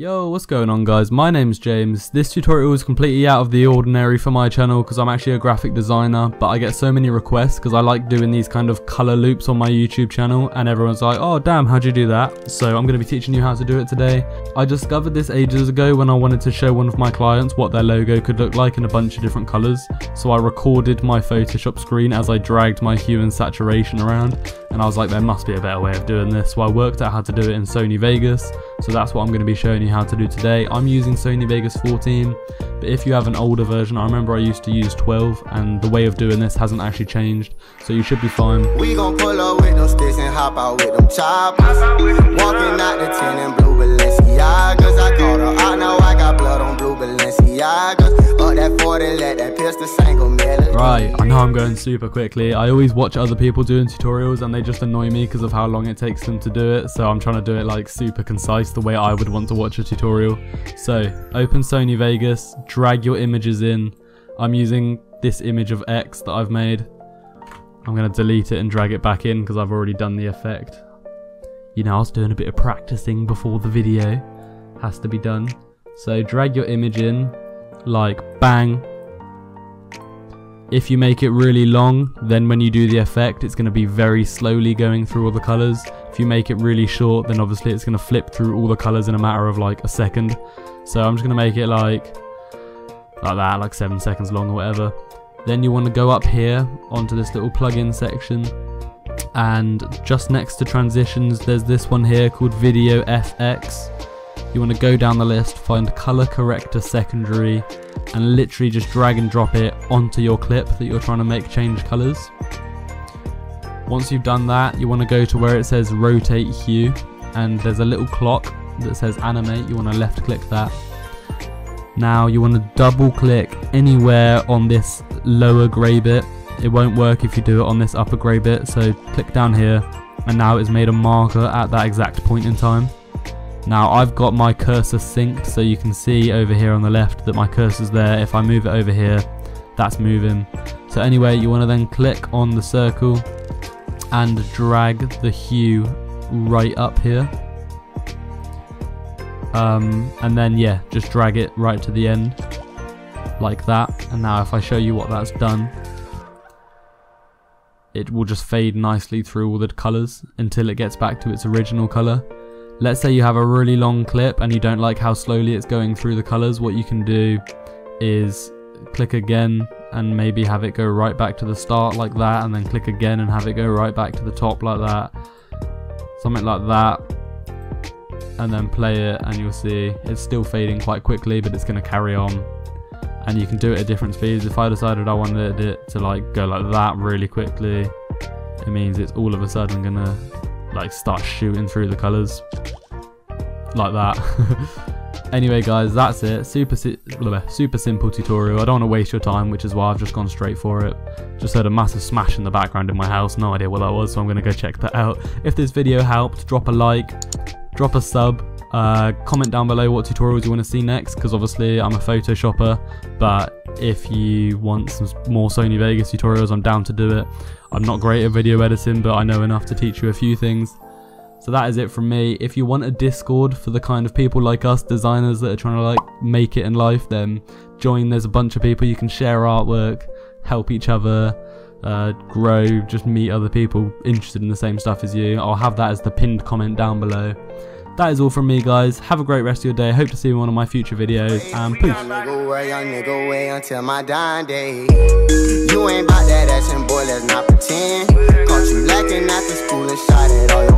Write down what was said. Yo, what's going on guys, my name's James. This tutorial is completely out of the ordinary for my channel because I'm actually a graphic designer, but I get so many requests because I like doing these kind of colour loops on my YouTube channel and everyone's like, oh damn, how'd you do that? So I'm going to be teaching you how to do it today. I discovered this ages ago when I wanted to show one of my clients what their logo could look like in a bunch of different colours, so I recorded my Photoshop screen as I dragged my hue and saturation around, and I was like, there must be a better way of doing this, so I worked out how to do it in Sony Vegas, so that's what I'm going to be showing you how to do today. I'm using Sony Vegas 14, but if you have an older version, I remember I used to use 12, and the way of doing this hasn't actually changed, so you should be fine. We gon' pull up with them sticks and hop out with them choppers. Walking out the 10 in Blue Balenciagas. I called her out, now I got blood on Blue Balenciagas. Up that 40, let that pistol single melody. Right, I know I'm going super quickly. I always watch other people doing tutorials and they just annoy me because of how long it takes them to do it, so I'm trying to do it like super concise the way I would want to watch a tutorial. So open Sony Vegas, drag your images in. I'm using this image of X that I've made. I'm going to delete it and drag it back in because I've already done the effect. You know, I was doing a bit of practicing before the video. Has to be done. So drag your image in, like bang. If you make it really long, then when you do the effect, it's going to be very slowly going through all the colours. If you make it really short, then obviously it's going to flip through all the colours in a matter of like a second. So I'm just going to make it like that, like 7 seconds long or whatever. Then you want to go up here onto this little plugin section, and just next to transitions, there's this one here called Video FX. You want to go down the list, find Colour Corrector Secondary, and literally just drag and drop it onto your clip that you're trying to make change colours. Once you've done that, you want to go to where it says Rotate Hue, and there's a little clock that says Animate. You want to left click that. Now you want to double click anywhere on this lower grey bit. It won't work if you do it on this upper grey bit, so click down here, and now it's made a marker at that exact point in time. Now I've got my cursor synced, so you can see over here on the left that my cursor's there. If I move it over here, that's moving. So anyway, you want to then click on the circle and drag the hue right up here. And then yeah, just drag it right to the end like that. And now if I show you what that's done, it will just fade nicely through all the colours until it gets back to its original colour. Let's say you have a really long clip and you don't like how slowly it's going through the colours. What you can do is click again and maybe have it go right back to the start like that, and then click again and have it go right back to the top like that. Something like that. And then play it and you'll see it's still fading quite quickly, but it's going to carry on. And you can do it at different speeds. If I decided I wanted it to like go like that really quickly, it means it's all of a sudden going to like start shooting through the colours like that. Anyway guys, that's it. Super simple tutorial. I don't want to waste your time, which is why I've just gone straight for it. Just heard a massive smash in the background in my house, no idea what that was, so I'm going to go check that out. If this video helped, drop a like, drop a sub, comment down below what tutorials you want to see next, because obviously I'm a Photoshopper, but if you want some more Sony Vegas tutorials, I'm down to do it. I'm not great at video editing, but I know enough to teach you a few things. So that is it from me. If you want a Discord for the kind of people like us, designers that are trying to like make it in life, then join. There's a bunch of people. You can share artwork, help each other, grow, just meet other people interested in the same stuff as you. I'll have that as the pinned comment down below. That is all from me guys, have a great rest of your day, hope to see you in one of my future videos, and peace. You ain't 'bout that action, boy, let's not pretend. Caught you lacking at the school and shot it all.